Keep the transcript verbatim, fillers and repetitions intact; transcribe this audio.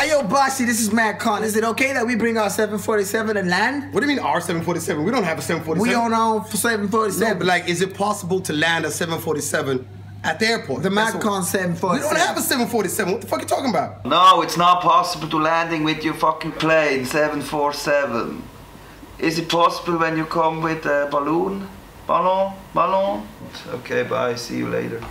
Hey, yo, Bossy, this is Madcon. Is it okay that we bring our seven forty-seven and land? What do you mean our seven forty-seven? We don't have a seven forty-seven. We own our own seven forty-seven. No, but like, is it possible to land a seven forty-seven at the airport? The Madcon seven forty-seven. We don't have a seven forty-seven. What the fuck are you talking about? No, it's not possible to landing with your fucking plane, seven forty-seven. Is it possible when you come with a balloon? Ballon? Ballon? Okay, bye. See you later.